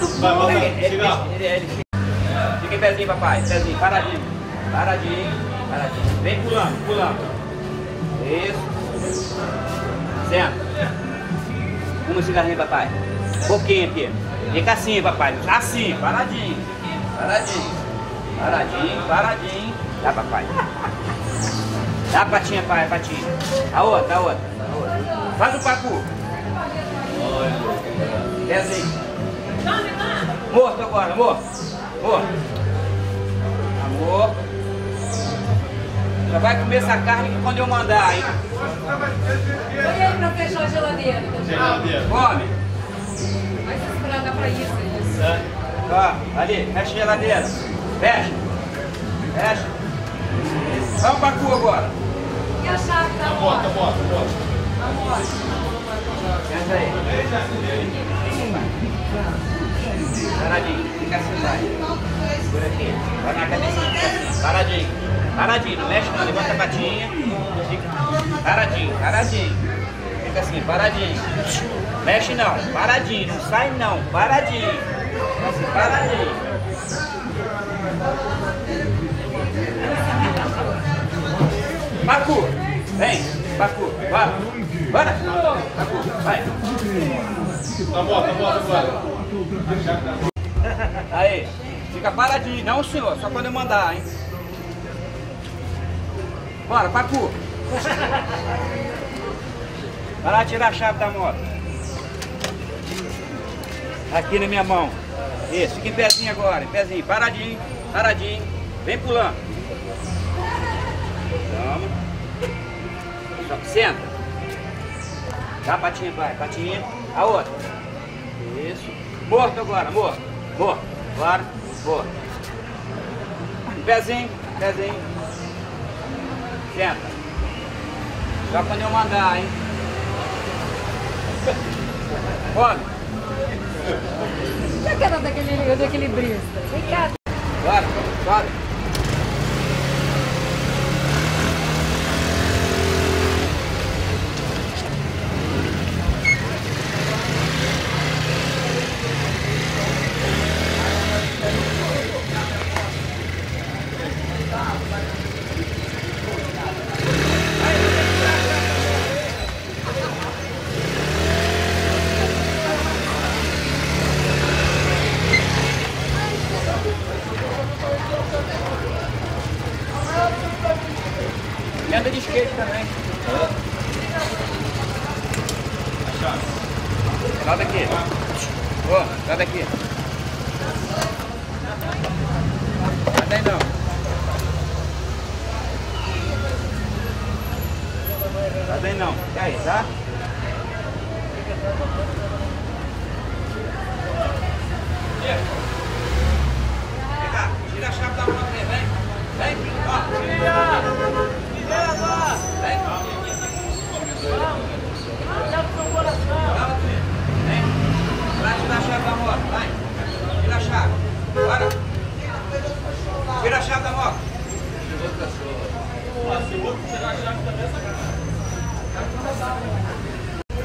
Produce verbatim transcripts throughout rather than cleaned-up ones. muito bom. Vai, ele, ele, ele, ele, ele. Fica em pezinho, papai. Pezinho, paradinho. Paradinho, paradinho. Vem pulando, pulando. Isso. Senta. Uma cigarrinha, papai. Pouquinho aqui. Fica assim, papai. Assim, paradinho. Paradinho. Paradinho, paradinho. Dá, papai. Dá a patinha, pai, a patinha. A outra, a outra. A outra. Faz o pacu. Pezinho. Morto agora, morto. Morto. Amor. Já vai comer essa carne que quando eu mandar, hein? Olha aí pra fechar a geladeira. Geladeira. Come. Mas esperar dá pra isso, é isso. É. Ó, ali, fecha a geladeira. Fecha. Fecha. Isso. Vai o pacu agora. E a chave da porta? Bota, bota, bota. Senta aí. Paradinho, fica sentado. Por aqui. Vai na cabeça. Paradinho. Paradinho, não mexe não, levanta a patinha. Paradinho, paradinho. Fica assim, paradinho. Mexe não, paradinho, não sai não, paradinho. Fica assim, paradinho. Pacu, vem, Pacu, bora. Bora, Pacu, vai. Tá bom, tá bom, tá bom. Aí, fica paradinho, não senhor, só quando eu mandar, hein. Bora, Pacu! Vai lá tirar a chave da moto. Aqui na minha mão. Isso, fica em pezinho agora, em pezinho. Paradinho, paradinho. Vem pulando. Toma. Senta. Dá a patinha, vai, patinha. A outra. Isso. Morto agora, morto. Morto. Bora, morto. Pezinho, pezinho. Senta. Só quando eu mandar, hein? Come. Por que não daquele desequilibrista? Vem cá. Bora, bora. E anda de skate também. A chave. Sai daqui. Ó, sai daqui. Até não. Até não. Fica aí, tá? Tira a chave da mão aqui, vem. Vem, ó. Tira!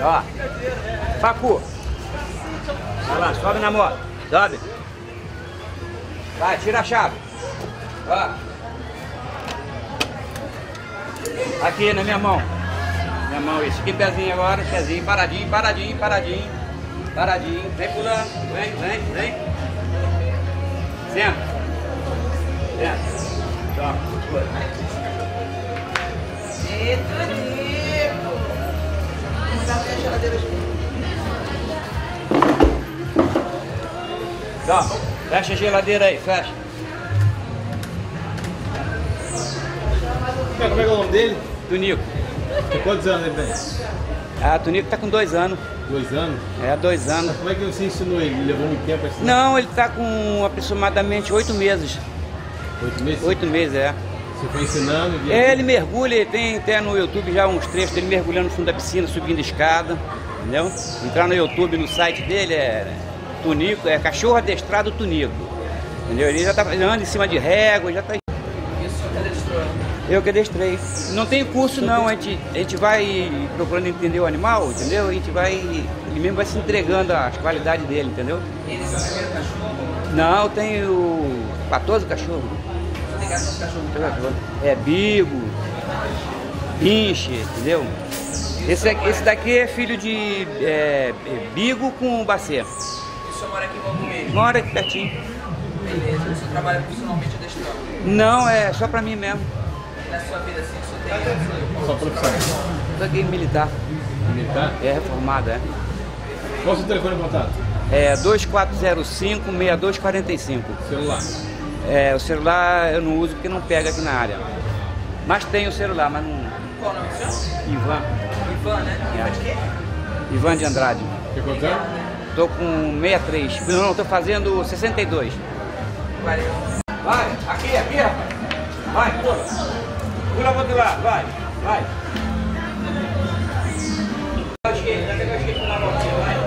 Ó, Pacu, vai lá, sobe na moto, sobe. Vai, tira a chave. Ó, aqui na minha mão. Minha mão, isso aqui, pezinho agora, pezinho, paradinho, paradinho, paradinho, paradinho. Vem pulando, vem, vem, vem. Senta. Senta. Toma, pula. Tá, fecha a geladeira aí, fecha. Como é que é o nome dele? Tonico. Tem quantos anos ele tem? Ah, Tonico tá com dois anos. Dois anos? É, dois anos. Mas como é que você ensinou ele? Ele levou muito tempo a ensinar? Não, ele tá com aproximadamente oito meses. Oito meses? Oito meses, é. Você foi ensinando? Via... É, ele mergulha, ele tem até no YouTube já uns trechos dele mergulhando no fundo da piscina, subindo a escada, entendeu? Entrar no YouTube, no site dele é Tonico, é cachorro adestrado Tonico, entendeu? Ele já tá, ele anda em cima de régua, já tá... Isso, cadê a Eu que adestrei. Não tem curso não, a gente, a gente vai procurando entender o animal, entendeu? A gente vai, ele mesmo vai se entregando às qualidades dele, entendeu? Ele tem primeiro cachorro? Não, eu tenho quatorze cachorros. Tem quatorze cachorros? É, Bigo, Pinche, entendeu? Esse, esse daqui é filho de é, Bigo com Bacê. E o senhor mora aqui com ele? Mora aqui pertinho. Beleza, o senhor trabalha profissionalmente adestrando? Não, é só pra mim mesmo. Na sua vida assim, o senhor tem... Sua profissão? Sou aqui militar. Militar? É, reformado, é. Qual o seu telefone de contato? É dois quatro zero cinco, seis dois quatro cinco. Celular? É, o celular eu não uso porque não pega aqui na área. Mas tem o celular, mas não... Qual o nome do senhor? Ivan. Ivan, né? Ivan de quê? Ivan de Andrade. Tem quanto tempo? Tô com sessenta e três. Não, tô fazendo sessenta e dois. Valeu. Vai, aqui, aqui, rapaz. Vai, pula. Pula pro outro lado, vai, vai. Vai, cheio, vai pegar cheio na voltinha, vai.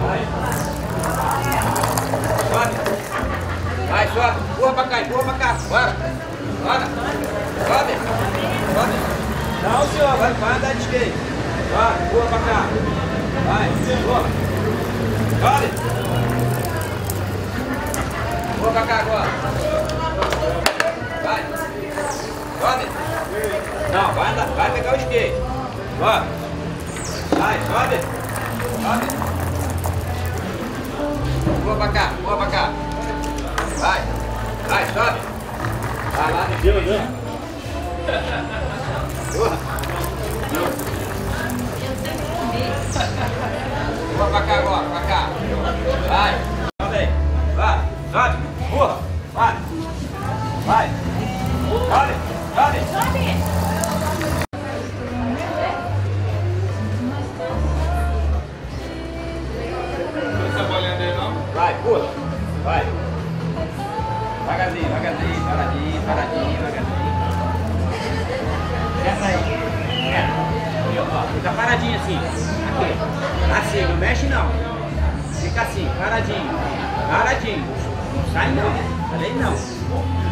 Vai. Sobe. Vai, sobe. Porra pra cá, porra pra cá. Bora. Bora. Sobe. Sobe. Não, senhor, vai, vai andar de skate. Vai, porra pra cá. Vai, porra. Sobe. Porra pra cá agora. Vai. Sobe. Não, vai, vai pegar o skate. Ó. Vai, sobe. Sobe. Boa pra cá, boa pra cá. Vai. Vai, sobe. Vai lá no skate. Boa. Boa pra cá agora, pra cá. Vai. Sobe. Vai. Sobe. Boa. Vai. Vai. Sobe. Sobe. Sobe. Vai, pula, vai. Vagazinho, vagazinho, paradinho, paradinho, vagazinho. Essa aí. É. Aqui, ó. Fica paradinho assim. Aqui. Assim, não mexe não. Fica assim, paradinho. Paradinho. Não sai não. Falei não.